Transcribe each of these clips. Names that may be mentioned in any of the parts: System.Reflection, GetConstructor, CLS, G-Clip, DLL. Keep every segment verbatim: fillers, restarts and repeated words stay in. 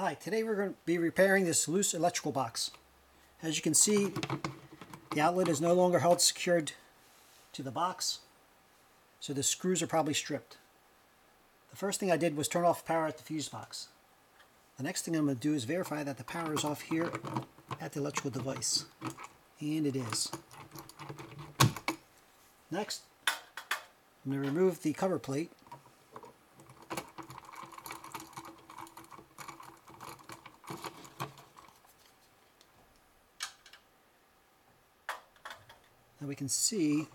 Hi, today we're going to be repairing this loose electrical box. As you can see, the outlet is no longer held secured to the box, so the screws are probably stripped. The first thing I did was turn off power at the fuse box. The next thing I'm going to do is verify that the power is off here at the electrical device, and it is. Next, I'm going to remove the cover plate. Now we can see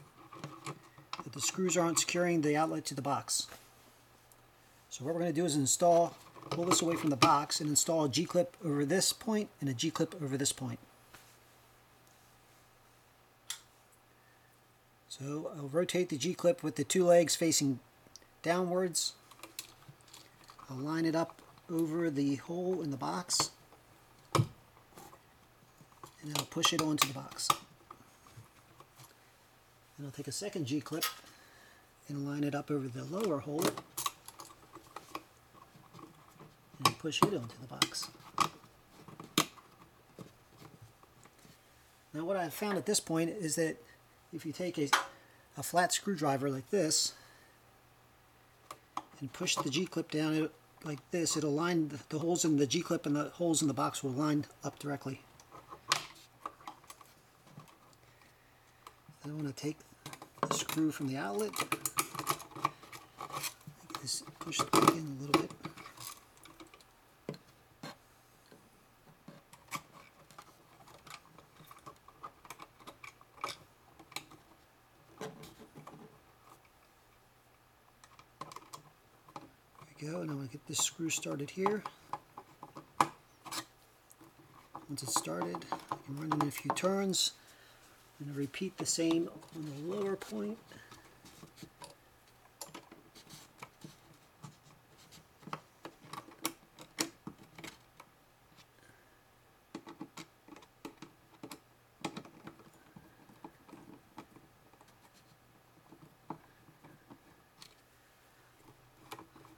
that the screws aren't securing the outlet to the box. So what we're going to do is install, pull this away from the box and install a G-Clip over this point and a G-Clip over this point. So I'll rotate the G-Clip with the two legs facing downwards. I'll line it up over the hole in the box and I'll push it onto the box. And I'll take a second G-Clip and line it up over the lower hole and push it onto the box. Now what I've found at this point is that if you take a, a flat screwdriver like this and push the G-Clip down it, like this, it'll line the, the holes in the G-Clip and the holes in the box will line up directly. I'm going to take the screw from the outlet, make this push it in a little bit. There we go, and I'm going to get this screw started here. Once it's started, I can run in a few turns. I'm going to repeat the same on the lower point.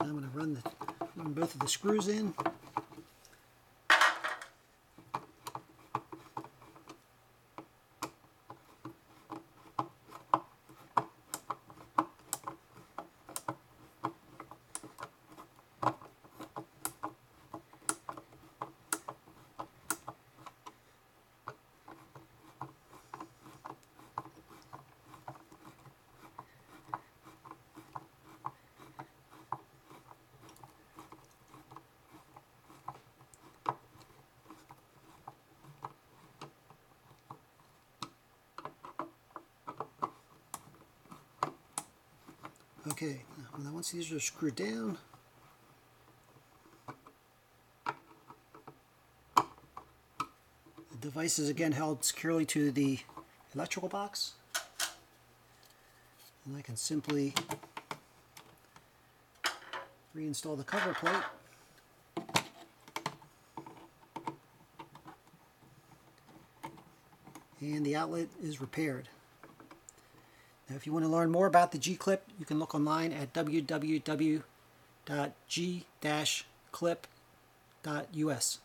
I'm going to run the run both of the screws in. Okay, now once these are screwed down, the device is again held securely to the electrical box, and I can simply reinstall the cover plate. And the outlet is repaired. Now, if you want to learn more about the G-Clip, you can look online at w w w dot g dash clip dot u s.